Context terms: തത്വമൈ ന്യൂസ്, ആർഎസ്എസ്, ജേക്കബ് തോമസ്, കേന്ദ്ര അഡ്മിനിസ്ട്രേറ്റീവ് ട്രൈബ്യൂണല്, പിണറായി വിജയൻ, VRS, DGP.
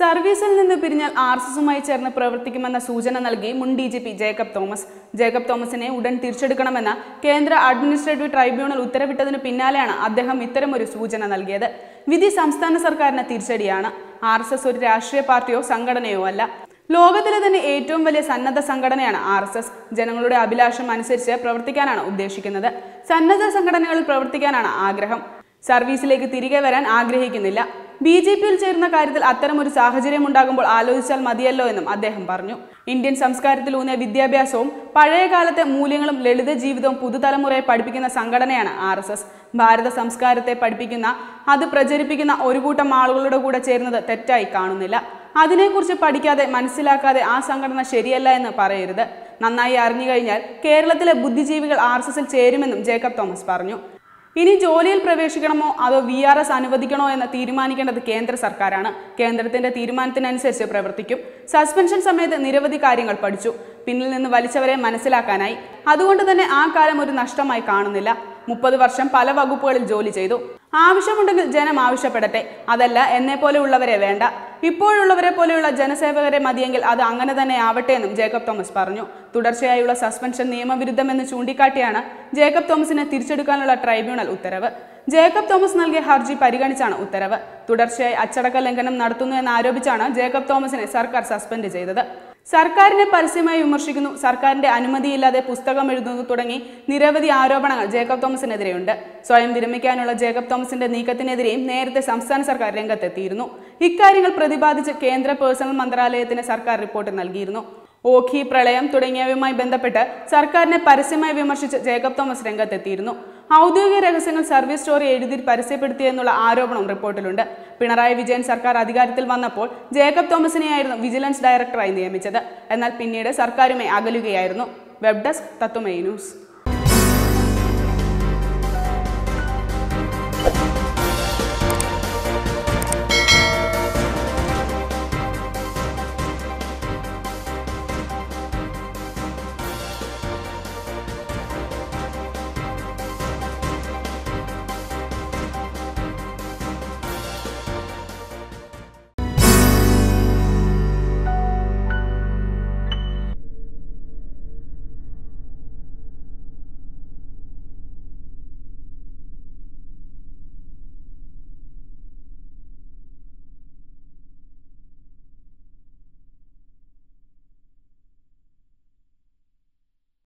സർവീസിൽ നിന്ന് പിരിഞ്ഞാൽ ആർഎസ്എസുമായി ചേർന്ന് പ്രവർത്തിക്കുമെന്ന സൂചന നൽകി മുൻ DGP ജേക്കബ് തോമസിനെ ഉടൻ തിരിച്ചെടുക്കണമെന്ന കേന്ദ്ര അഡ്മിനിസ്ട്രേറ്റീവ് ട്രൈബ്യൂണൽ ഉത്തരവിട്ടതിന് പിന്നാലെയാണ് അദ്ദേഹം ഇത്തരമൊരു സൂചന നൽകിയത്. വിധി സംസ്ഥാന സർക്കാരിന് തിരിച്ചടിയാണ്. ആർഎസ്എസ് ഒരു രാഷ്ട്രീയ പാർട്ടിയോ സംഘടനയോ അല്ല. ലോകത്തിലെ തന്നെ ഏറ്റവും വലിയ സന്നദ്ധ സംഘടനയാണ് ആർഎസ്എസ്. ജനങ്ങളുടെ അഭിലാഷം അനുസരിച്ച് പ്രവർത്തിക്കാനാണ് ഉദ്ദേശിക്കുന്നത്. സന്നദ്ധ സംഘടനകളിൽ പ്രവർത്തിക്കാനാണ് ആഗ്രഹം. സർവീസിലേക്ക് തിരികെ വരാൻ ആഗ്രഹിക്കുന്നില്ല. BJP-യിൽ ചേരുന്ന കാര്യത്തിൽ അത്തരമൊരു സാഹചര്യം ഉണ്ടാകുമ്പോൾ ആലോചിച്ചാൽ മതിയല്ലോ എന്നും അദ്ദേഹം പറഞ്ഞു. ഇന്ത്യൻ സംസ്കാരത്തിലൂന്നിയ വിദ്യാഭ്യാസവും പഴയകാലത്തെ മൂല്യങ്ങളും ലളിത ജീവിതവും പുതുതലമുറയെ പഠിപ്പിക്കുന്ന സംഘടനയാണ് ആർഎസ്എസ്. ഭാരത സംസ്കാരത്തെ പഠിപ്പിക്കുന്ന, അത് പ്രചരിപ്പിക്കുന്ന ഒരു കൂട്ടം ആളുകളുടെ കൂടെ ചേരുന്നത് തെറ്റായി കാണുന്നില്ല. അതിനെക്കുറിച്ച് പഠിക്കാതെ, മനസ്സിലാക്കാതെ ആ സംഘടന ശരിയല്ല എന്ന് പറയരുത്. നന്നായി അറിഞ്ഞു കഴിഞ്ഞാൽ കേരളത്തിലെ ബുദ്ധിജീവികൾ ആർഎസ്എസിൽ ചേരുമെന്നും ജേക്കബ് തോമസ് പറഞ്ഞു. ഇനി ജോലിയിൽ പ്രവേശിക്കണമോ അതോ VRS അനുവദിക്കണോ എന്ന് തീരുമാനിക്കേണ്ടത് കേന്ദ്ര സർക്കാരാണ്. കേന്ദ്രത്തിന്റെ തീരുമാനത്തിനനുസരിച്ച് പ്രവർത്തിക്കും. സസ്പെൻഷൻ സമയത്ത് നിരവധി കാര്യങ്ങൾ പഠിച്ചു. പിന്നിൽ നിന്ന് വലിച്ചവരെ മനസ്സിലാക്കാനായി. അതുകൊണ്ട് തന്നെ ആ കാലം ഒരു നഷ്ടമായി കാണുന്നില്ല. 30 വർഷം പല വകുപ്പുകളിൽ ജോലി ചെയ്തു. ആവശ്യമുണ്ടെങ്കിൽ ജനം ആവശ്യപ്പെടട്ടെ. അതല്ല എന്നെ പോലെയുള്ളവരെ വേണ്ട. ഇപ്പോഴുള്ളവരെ പോലെയുള്ള ജനസേവകരെ മതിയെങ്കിൽ അത് അങ്ങനെ തന്നെ ആവട്ടെ എന്നും ജേക്കബ് തോമസ് പറഞ്ഞു. തുടർച്ചയായുള്ള സസ്പെൻഷൻ നിയമവിരുദ്ധമെന്ന് ചൂണ്ടിക്കാട്ടിയാണ് ജേക്കബ് തോമസിനെ തിരിച്ചെടുക്കാനുള്ള ട്രൈബ്യൂണൽ ഉത്തരവ്. ജേക്കബ് തോമസ് നൽകിയ ഹർജി പരിഗണിച്ചാണ് ഉത്തരവ്. തുടർച്ചയായി അച്ചടക്ക ലംഘനം നടത്തുന്നു എന്നാരോപിച്ചാണ് ജേക്കബ് തോമസിനെ സർക്കാർ സസ്പെൻഡ് ചെയ്തത്. സർക്കാരിനെ പരസ്യമായി വിമർശിക്കുന്നു, സർക്കാരിന്റെ അനുമതിയില്ലാതെ പുസ്തകം എഴുതുന്നു തുടങ്ങി നിരവധി ആരോപണങ്ങൾ ജേക്കബ് തോമസിനെതിരെയുണ്ട്. സ്വയം വിരമിക്കാനുള്ള ജേക്കബ് തോമസിന്റെ നീക്കത്തിനെതിരെയും നേരത്തെ സംസ്ഥാന സർക്കാർ രംഗത്തെത്തിയിരുന്നു. ഇക്കാര്യങ്ങൾ പ്രതിപാദിച്ച് കേന്ദ്ര പേഴ്സണൽ മന്ത്രാലയത്തിന് സർക്കാർ റിപ്പോർട്ട് നൽകിയിരുന്നു. ഓഖി, പ്രളയം തുടങ്ങിയവയുമായി ബന്ധപ്പെട്ട് സർക്കാരിനെ പരസ്യമായി വിമർശിച്ച് ജേക്കബ് തോമസ് രംഗത്തെത്തിയിരുന്നു. ഔദ്യോഗിക രഹസ്യങ്ങൾ സർവീസ് സ്റ്റോറി എഴുതി പരസ്യപ്പെടുത്തിയെന്നുള്ള ആരോപണം റിപ്പോർട്ടിലുണ്ട്. പിണറായി വിജയൻ സർക്കാർ അധികാരത്തിൽ വന്നപ്പോൾ ജേക്കബ് തോമസിനെയായിരുന്നു വിജിലൻസ് ഡയറക്ടറായി നിയമിച്ചത്. എന്നാൽ പിന്നീട് സർക്കാരുമായി അകലുകയായിരുന്നു. Web desk തത്വമൈ ന്യൂസ്.